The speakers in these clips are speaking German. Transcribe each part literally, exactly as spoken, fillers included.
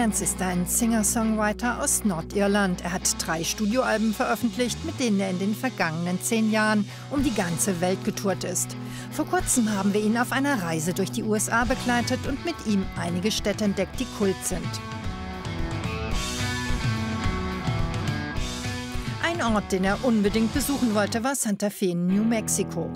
Vance ist ein Singer-Songwriter aus Nordirland. Er hat drei Studioalben veröffentlicht, mit denen er in den vergangenen zehn Jahren um die ganze Welt getourt ist. Vor kurzem haben wir ihn auf einer Reise durch die U S A begleitet und mit ihm einige Städte entdeckt, die Kult sind. Ein Ort, den er unbedingt besuchen wollte, war Santa Fe in New Mexico.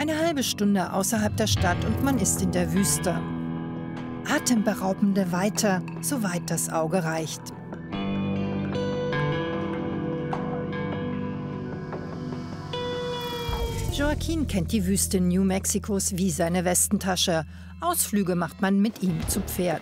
Eine halbe Stunde außerhalb der Stadt und man ist in der Wüste. Atemberaubende Weite, soweit das Auge reicht. Joaquin kennt die Wüste New Mexicos wie seine Westentasche. Ausflüge macht man mit ihm zu Pferd.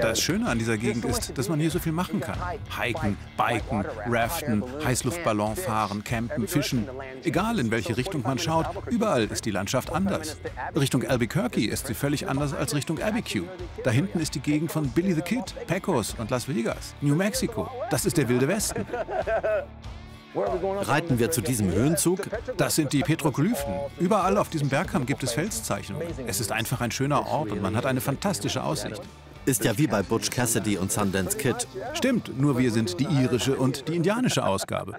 Das Schöne an dieser Gegend ist, dass man hier so viel machen kann. Hiken, biken, raften, Heißluftballon fahren, campen, fischen. Egal in welche Richtung man schaut, überall ist die Landschaft anders. Richtung Albuquerque ist sie völlig anders als Richtung Abiquiu. Da hinten ist die Gegend von Billy the Kid, Pecos und Las Vegas. New Mexico, das ist der wilde Westen. Reiten wir zu diesem Höhenzug? Das sind die Petroglyphen. Überall auf diesem Bergkamm gibt es Felszeichnungen. Es ist einfach ein schöner Ort und man hat eine fantastische Aussicht. Ist ja wie bei Butch Cassidy und Sundance Kid. Stimmt, nur wir sind die irische und die indianische Ausgabe.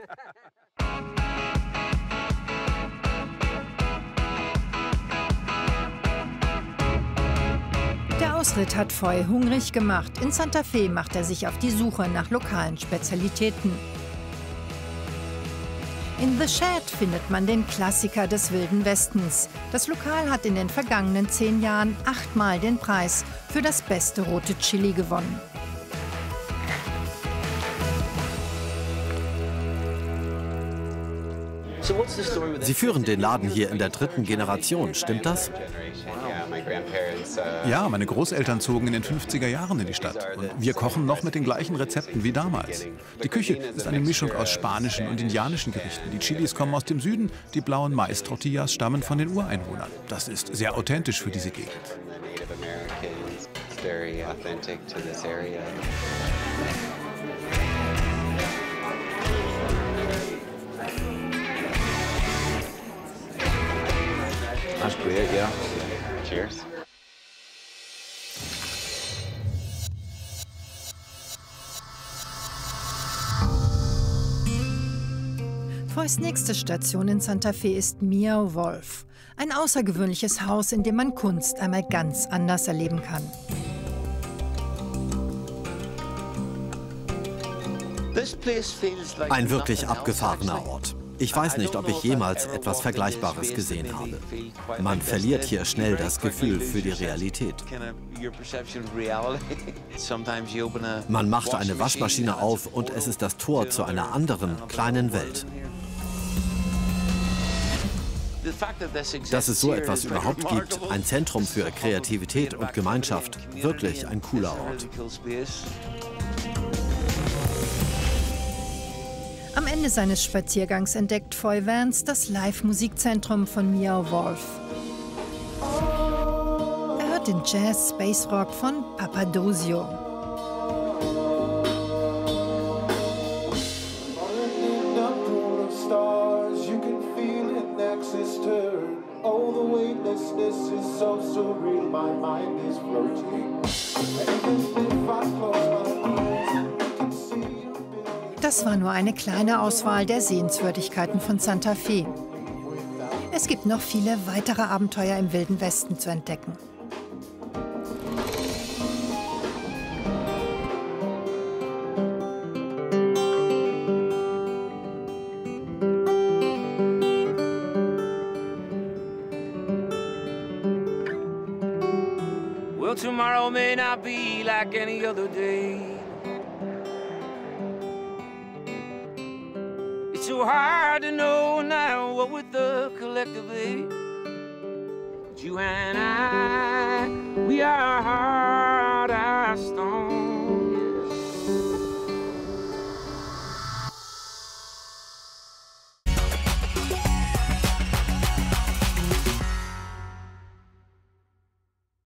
Der Ausritt hat Foy hungrig gemacht. In Santa Fe macht er sich auf die Suche nach lokalen Spezialitäten. In The Shed findet man den Klassiker des Wilden Westens. Das Lokal hat in den vergangenen zehn Jahren achtmal den Preis für das beste rote Chili gewonnen. Sie führen den Laden hier in der dritten Generation, stimmt das? Ja, meine Großeltern zogen in den fünfziger Jahren in die Stadt. Und wir kochen noch mit den gleichen Rezepten wie damals. Die Küche ist eine Mischung aus spanischen und indianischen Gerichten. Die Chilis kommen aus dem Süden, die blauen Mais-Tortillas stammen von den Ureinwohnern. Das ist sehr authentisch für diese Gegend. Cheers. Foys nächste Station in Santa Fe ist Mia Wolf. Ein außergewöhnliches Haus, in dem man Kunst einmal ganz anders erleben kann. Ein wirklich abgefahrener Ort. Ich weiß nicht, ob ich jemals etwas Vergleichbares gesehen habe. Man verliert hier schnell das Gefühl für die Realität. Man macht eine Waschmaschine auf und es ist das Tor zu einer anderen, kleinen Welt. Dass es so etwas überhaupt gibt, ein Zentrum für Kreativität und Gemeinschaft, wirklich ein cooler Ort. Am Ende seines Spaziergangs entdeckt Foy Vance das Live-Musikzentrum von Meow Wolf. Er hört den Jazz-Space-Rock von Papadosio. Das war nur eine kleine Auswahl der Sehenswürdigkeiten von Santa Fe. Es gibt noch viele weitere Abenteuer im Wilden Westen zu entdecken. Well, tomorrow may not be like any other day. It's so hard to know now what we're the collectively. You and I, we are.